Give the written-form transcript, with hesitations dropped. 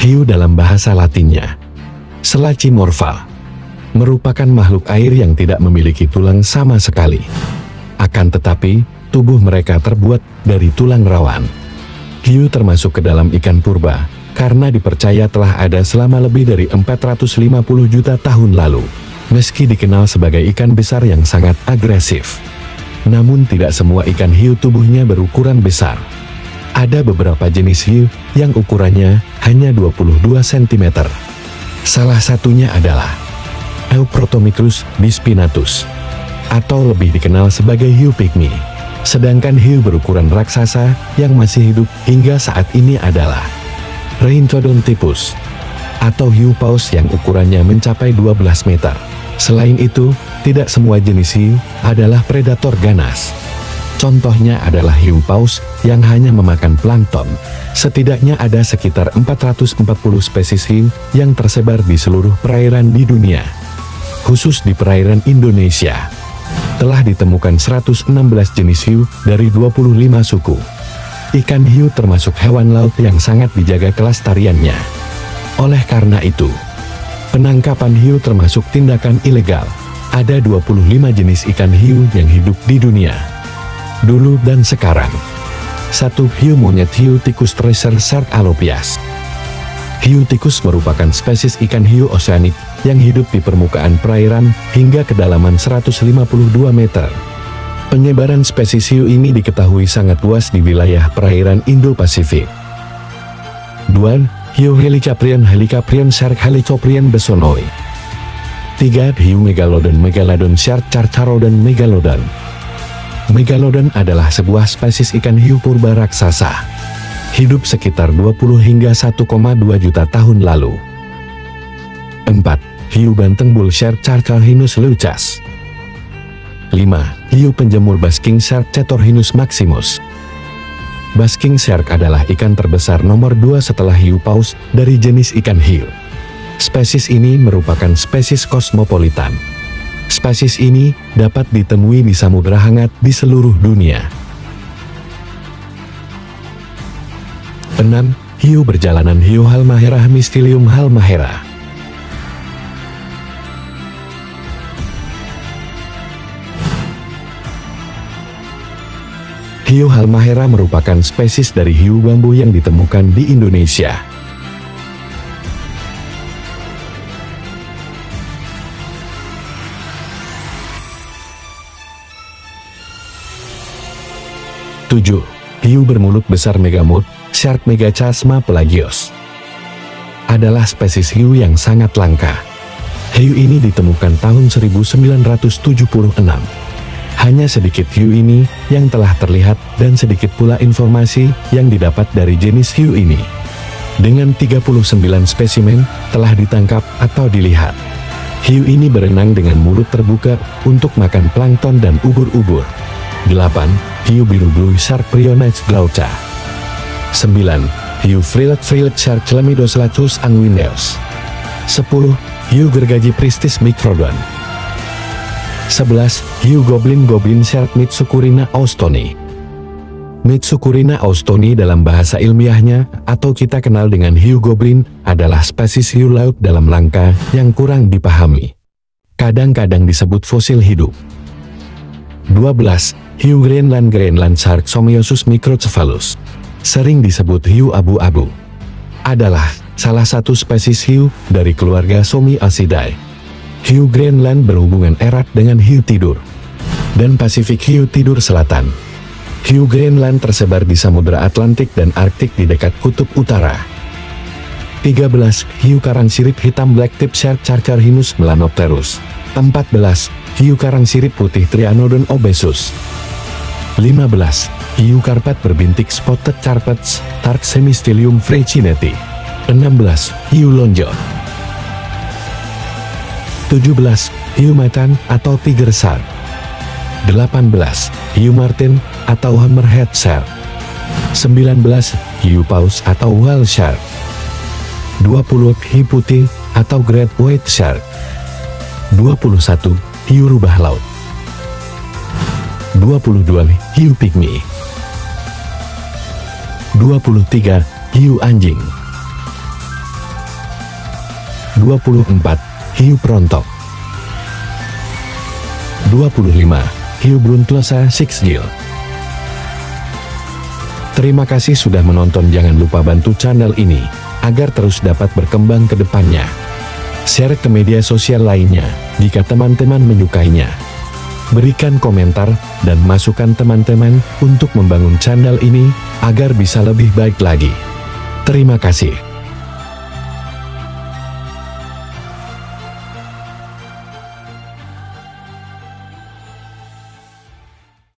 Hiu dalam bahasa Latinnya, Selachimorpha, merupakan makhluk air yang tidak memiliki tulang sama sekali. Akan tetapi, tubuh mereka terbuat dari tulang rawan. Hiu termasuk ke dalam ikan purba, karena dipercaya telah ada selama lebih dari 450 juta tahun lalu. Meski dikenal sebagai ikan besar yang sangat agresif, namun tidak semua ikan hiu tubuhnya berukuran besar. Ada beberapa jenis hiu yang ukurannya hanya 22 cm. Salah satunya adalah Euprotomicrus bispinatus, atau lebih dikenal sebagai hiu pygmy. Sedangkan hiu berukuran raksasa yang masih hidup hingga saat ini adalah Rhincodon typus, atau hiu paus yang ukurannya mencapai 12 meter. Selain itu, tidak semua jenis hiu adalah predator ganas. Contohnya adalah hiu paus yang hanya memakan plankton. Setidaknya ada sekitar 440 spesies hiu yang tersebar di seluruh perairan di dunia. Khusus di perairan Indonesia, telah ditemukan 116 jenis hiu dari 25 suku. Ikan hiu termasuk hewan laut yang sangat dijaga kelestariannya. Oleh karena itu, penangkapan hiu termasuk tindakan ilegal. Ada 25 jenis ikan hiu yang hidup di dunia, dulu dan sekarang. 1. Hiu monyet, hiu tikus, tracer shark, Alopias. Hiu tikus merupakan spesies ikan hiu oseanik yang hidup di permukaan perairan hingga kedalaman 152 meter. Penyebaran spesies hiu ini diketahui sangat luas di wilayah perairan Indo-Pasifik. 2. Hiu Helicoprion, Helicoprion shark, Helicoprion besonoi. 3. Hiu megalodon, megalodon shark, Carcharodon megalodon. Megalodon adalah sebuah spesies ikan hiu purba raksasa. Hidup sekitar 20 hingga 1,2 juta tahun lalu. 4. Hiu banteng bull shark, Carcharhinus leucas. 5. Hiu penjemur basking shark, Cetorhinus maximus. Basking shark adalah ikan terbesar nomor 2 setelah hiu paus dari jenis ikan hiu. Spesies ini merupakan spesies kosmopolitan. Spesies ini dapat ditemui di samudera hangat di seluruh dunia. 6. Hiu berjalanan, hiu halmahera, Hemiscyllium halmahera. Hiu halmahera merupakan spesies dari hiu bambu yang ditemukan di Indonesia. Tujuh, hiu bermulut besar megamut, shark, Megachasma pelagios. Adalah spesies hiu yang sangat langka. Hiu ini ditemukan tahun 1976. Hanya sedikit hiu ini yang telah terlihat dan sedikit pula informasi yang didapat dari jenis hiu ini. Dengan 39 spesimen telah ditangkap atau dilihat. Hiu ini berenang dengan mulut terbuka untuk makan plankton dan ubur-ubur. 8. Hiu biru blue shark, Prionace glauca. 9. Hiu frillet shark, Chlamydoselachus anguineus. 10. Hiu gergaji, Pristis mikrodon. 11. Hiu goblin shark, Mitsukurina owstoni. Mitsukurina owstoni dalam bahasa ilmiahnya, atau kita kenal dengan hiu goblin, adalah spesies hiu laut dalam langka yang kurang dipahami. Kadang-kadang disebut fosil hidup. 12. Hiu Greenland shark, Somniosus microcephalus. Sering disebut hiu abu-abu. Adalah salah satu spesies hiu dari keluarga Somniacidae. Hiu Greenland berhubungan erat dengan hiu tidur dan Pasifik hiu tidur selatan. Hiu Greenland tersebar di Samudra Atlantik dan Arktik di dekat Kutub Utara. 13. Hiu karang sirip hitam, black tip shark, Carcharhinus melanopterus. 14. Hiu karang sirip putih, Triaenodon obesus. 15. Hiu karpat berbintik, spotted carpets, Hemiscyllium freycineti. 16. Hiu lonjong. 17. Hiu macan atau tiger shark. 18. Hiu martin atau hammerhead shark. 19. Hiu paus atau whale shark. 20. Hiu putih atau great white shark. 21. Hiu rubah laut. 22. Hiu pygmy. 23. Hiu anjing. 24. Hiu Prontok. 25. Hiu Bruntlosa Sixgill. Terima kasih sudah menonton, jangan lupa bantu channel ini agar terus dapat berkembang ke depannya. Share ke media sosial lainnya jika teman-teman menyukainya. Berikan komentar dan masukan teman-teman untuk membangun channel ini agar bisa lebih baik lagi. Terima kasih.